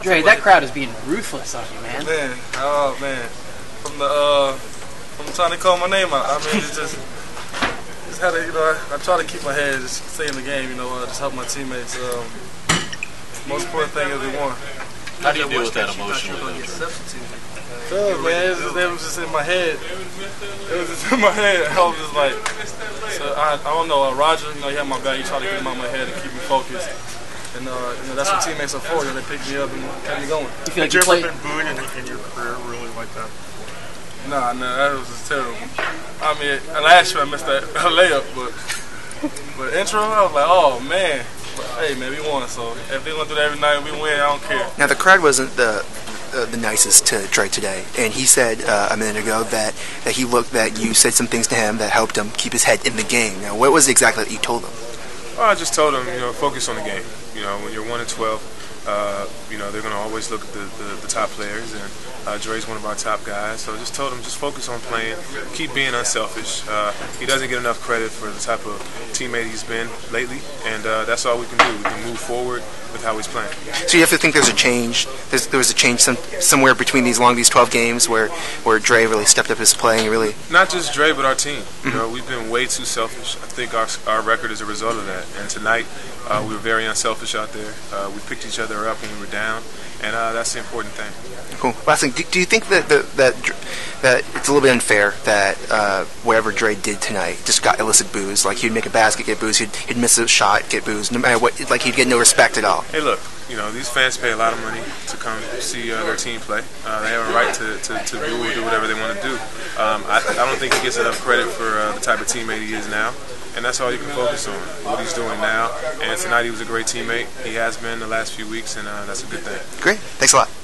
Dre, that crowd is being ruthless on you, man. Man, oh man, from trying to call my name out. I mean, it's just, how to, you know, I try to keep my head, just stay in the game. You know, just help my teammates. Most important thing is we won. How do you deal with that emotionally? Oh man, it was just in my head. It was just in my head. I was just like, so I don't know. Roger, you know, he had my back. He tried to get him out of my head and keep me focused. And you know, that's what teammates are for. You know, they pick me up and kept me going. You feel like you ever been booed in your career really like that? Nah, that was just terrible. I mean, last year I missed that layup, but intro, I was like, oh man. But, hey man, we won. So if they're gonna do that every night, we win. I don't care. Now the crowd wasn't the nicest to Dre today, and he said a minute ago that he looked that you said some things to him that helped him keep his head in the game. Now, what was it exactly that you told him? Well, I just told him, you know, focus on the game. You know, when you're 1 and 12, you know, they're going to always look at the top players, and Dre's one of our top guys. So I just told him, just focus on playing, keep being unselfish. He doesn't get enough credit for the type of teammate he's been lately, and that's all we can do. We can move forward with how he's playing. So you have to think there's a change. There was a change somewhere between these 12 games where Dre really stepped up his play and really... Not just Dre, but our team. Mm-hmm. You know, we've been way too selfish. I think our record is a result of that. And tonight, we were very unselfish out there. We picked each other up when we were down, and that's the important thing. Cool. Last thing, do you think that it's a little bit unfair that whatever Dre did tonight just got illicit boos? Like, he'd make a basket, get boos, he'd miss a shot, get boos, no matter what, like he'd get no respect at all. Hey, look, you know, these fans pay a lot of money to come see their team play. They have a right to boo or do whatever they want to do. I don't think he gets enough credit for the type of teammate he is now. And that's all you can focus on, what he's doing now. And tonight he was a great teammate. He has been the last few weeks, and that's a good thing. Great. Thanks a lot.